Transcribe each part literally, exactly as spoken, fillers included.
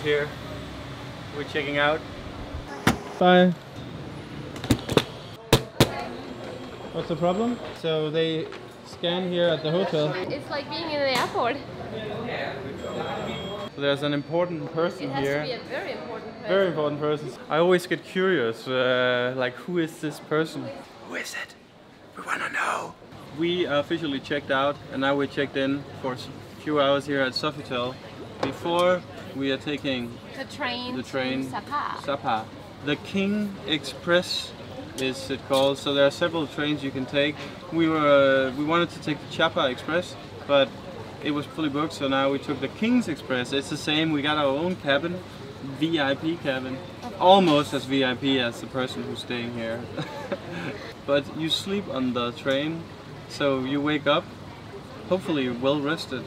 was here. We're checking out. Bye. What's the problem? So they scan here at the hotel. It's like being in the airport. So there's an important person here. It has here. to be a very important person. Very important person. I always get curious, uh, like who is this person? Who is it? We want to know. We officially checked out and now we checked in for a few hours here at Sofitel. Before we are taking the train, the train to Sapa. Sapa. The Kings Express is it called. So there are several trains you can take. We were uh, we wanted to take the Chapa Express, but it was fully booked, so now we took the Kings Express. It's the same, we got our own cabin, V I P cabin. Okay. Almost as V I P as the person who's staying here. But you sleep on the train, so you wake up, hopefully well rested.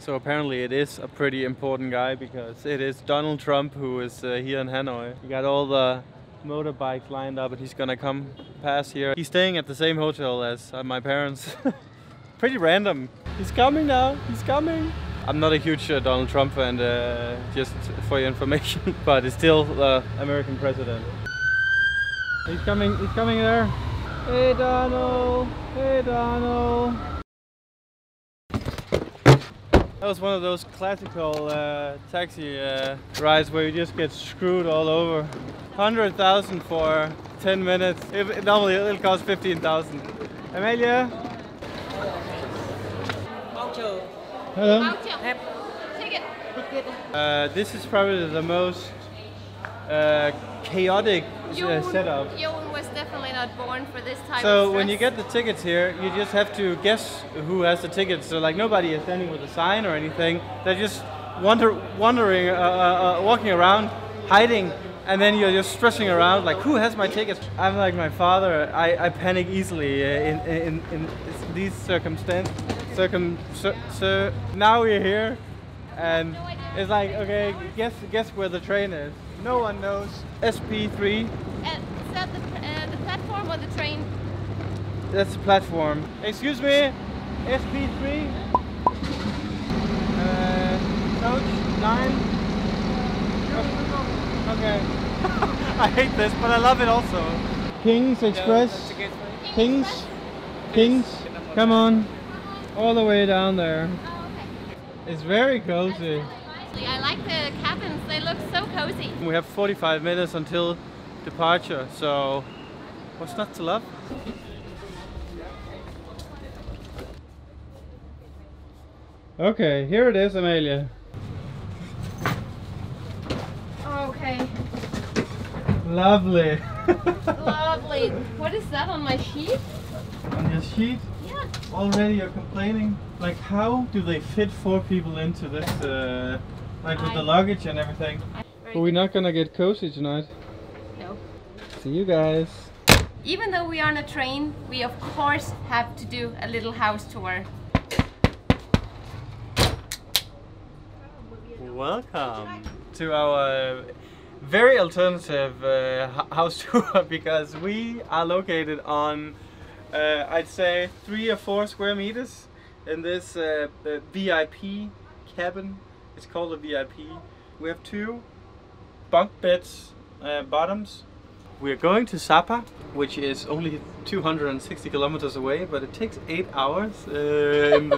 So apparently it is a pretty important guy, because it is Donald Trump who is uh, here in Hanoi. He got all the motorbikes lined up and he's gonna come pass here. He's staying at the same hotel as uh, my parents. Pretty random. He's coming now, he's coming. I'm not a huge uh, Donald Trump fan, uh, just for your information, but he's still the uh, American president. He's coming, he's coming there. Hey Donald, hey Donald. That was one of those classical uh, taxi uh, rides where you just get screwed all over. one hundred thousand for ten minutes. It, it normally it'll cost fifteen thousand. Amelia? Hello. Uh, this is probably the most uh, chaotic uh, setup. Yoon was definitely not born for this type of stress. So when you get the tickets here, you just have to guess who has the tickets. So like nobody is standing with a sign or anything. They're just wander wandering, uh, uh, walking around, hiding. And then you're just stressing around, like, who has my tickets? I'm like my father, I, I panic easily in, in, in these circumstances. Circum, cir, cir. Now we're here, and it's like, okay, guess guess where the train is. No one knows. S P three. Uh, is that the, uh, the platform or the train? That's the platform. Excuse me, S P three. Uh, coach nine. Okay. I hate this, but I love it also. Kings Express. Kings. Kings. Come on. All the way down there. Oh, okay. It's very cozy. Really nice. I like the cabins. They look so cozy. We have forty-five minutes until departure, so what's not to love? Okay, here it is, Amelia. Lovely. Lovely. What is that on my sheet? On your sheet? Yeah. Already you're complaining. Like, how do they fit four people into this, uh, like with I, the luggage and everything? But we're not gonna get cozy tonight. No. See you guys. Even though we are on a train, we of course have to do a little house tour. Welcome to our very alternative uh, house tour, because we are located on uh, I'd say three or four square meters in this uh, uh, V I P cabin. It's called a V I P. We have two bunk beds, uh, bottoms. We're going to Sapa, which is only two hundred sixty kilometers away, but it takes eight hours. Um,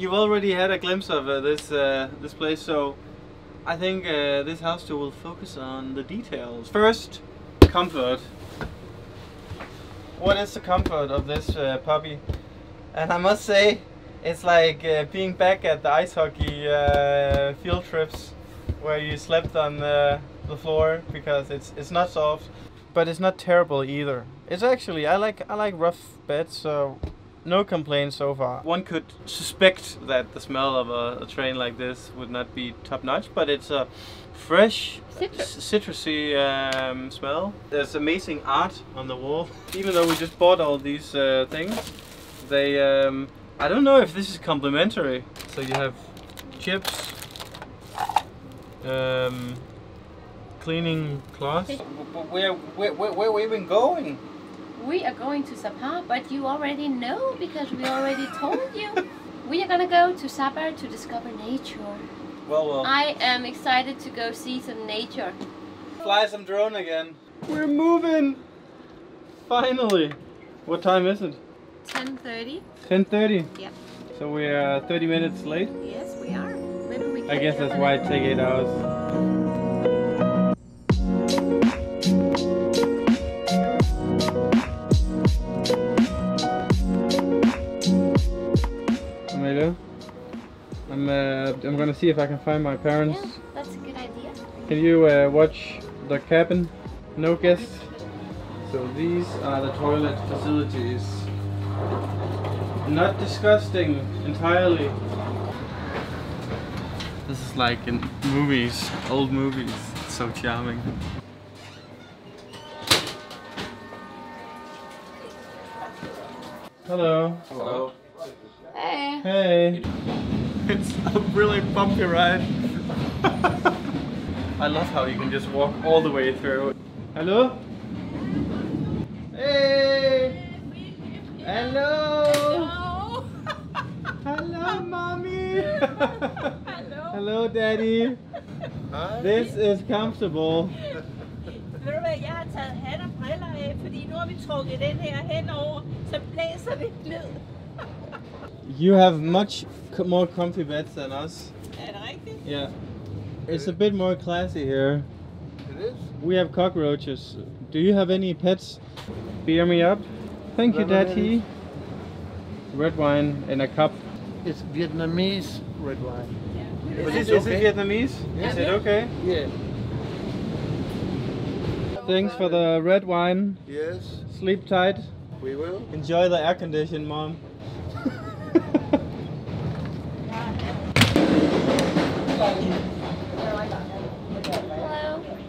you've already had a glimpse of uh, this uh, this place, so I think uh, this house tour will focus on the details. First, comfort. What is the comfort of this uh, puppy? And I must say, it's like uh, being back at the ice hockey uh, field trips where you slept on the, the floor, because it's it's not soft, but it's not terrible either. It's actually, I like I like rough beds, so no complaints so far. One could suspect that the smell of a, a train like this would not be top-notch, but it's a fresh, Citrus. citrusy um, smell. There's amazing art on the wall. Even though we just bought all these uh, things, they, um, I don't know if this is complimentary. So you have chips, um, cleaning cloths. Where, where, where, where we even going? We are going to Sapa, but you already know because we already told you. We are gonna go to Sapa to discover nature. Well, well. I am excited to go see some nature. Fly some drone again. We're moving! Finally! What time is it? ten thirty. ten thirty? Yep. So we are thirty minutes late? Yes, we are. Maybe we can I guess that's why it takes eight hours. I'm, uh, I'm gonna see if I can find my parents. Yeah, that's a good idea. Can you uh, watch the cabin? No guests. So these are the toilet facilities. Not disgusting entirely. This is like in movies, old movies. It's so charming. Hello. Hello. Hey. Hey. It's a really bumpy ride. I love how you can just walk all the way through. Hello? Hey! Hello! Hello, Hello mommy! Hello. Hello, daddy! Hi. This is comfortable. Ved du hvad, jeg har taget hat og briller af, fordi nu har vi trukket den her henover, så blæser det glid. You have much more comfy beds than us. Yeah. It's a bit more classy here. It is? We have cockroaches. Do you have any pets? Beer me up. Thank you, Daddy. Red wine in a cup. It's Vietnamese red wine. Yeah. Is, it, is it Vietnamese? Yeah. Is it okay? Yeah. Thanks for the red wine. Yes. Sleep tight. We will. Enjoy the air condition, Mom.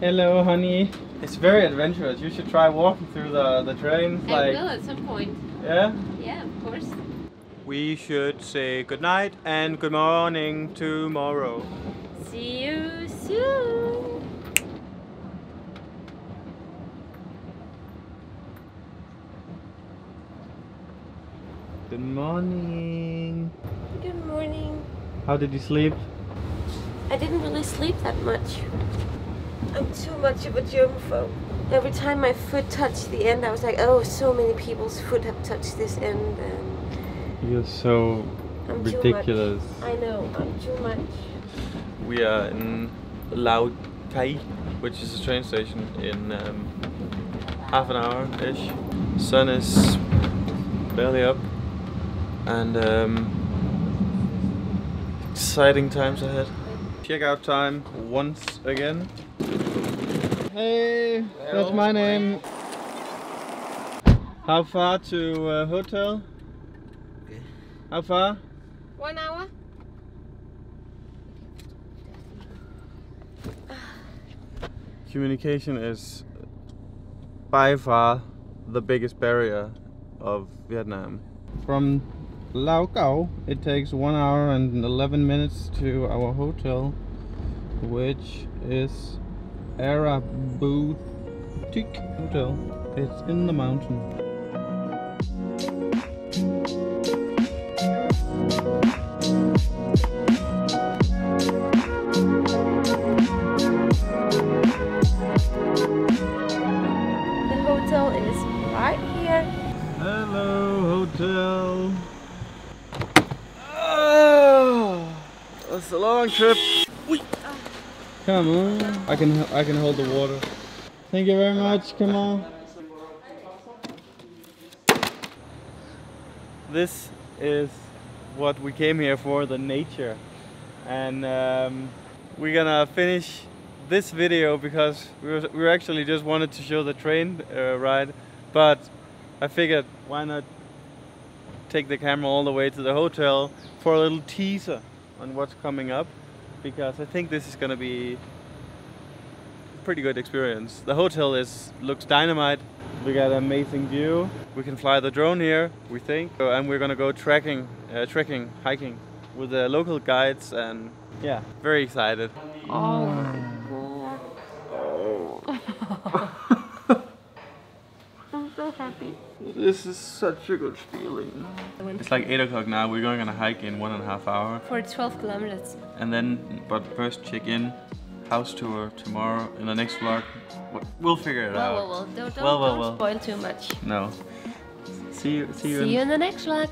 Hello. Hello, honey. It's very adventurous. You should try walking through the, the trains. I like... will at some point. Yeah? Yeah, of course. We should say good night and good morning tomorrow. See you soon. Good morning. Good morning. How did you sleep? I didn't really sleep that much. I'm too much of a germaphobe. Every time my foot touched the end, I was like, oh, so many people's foot have touched this end. And You're so I'm ridiculous. I know, I'm too much. We are in Lao Cai, which is a train station in um, half an hour-ish. Sun is barely up, and um, exciting times ahead. Checkout time once again. Hey, Hello. That's my name. How far to uh, hotel? Okay. How far? One hour. Communication is by far the biggest barrier of Vietnam. From Lao Cai, it takes one hour and eleven minutes to our hotel, which is Era Boutique Hotel. It's in the mountain. The hotel is right here. Hello, hotel. It's a long trip. Come on, I can I can hold the water. Thank you very much. Come on. This is what we came here for—the nature. And um, we're gonna finish this video because we were, we actually just wanted to show the train uh, ride, but I figured why not take the camera all the way to the hotel for a little teaser on what's coming up, because I think this is gonna be a pretty good experience. The hotel is looks dynamite. We got an amazing view. We can fly the drone here, we think, and we're gonna go trekking, uh, trekking, hiking with the local guides, and yeah, very excited. Oh my god! Oh. I'm so happy. This is such a good feeling. It's like eight o'clock now. We're going on a hike in one and a half hour. For twelve kilometers. And then, but first check in, house tour tomorrow. In the next vlog, we'll figure it well, out. Well, well, don't, don't, well, well, don't well. spoil too much. No. See you. See you. See in you in the next vlog.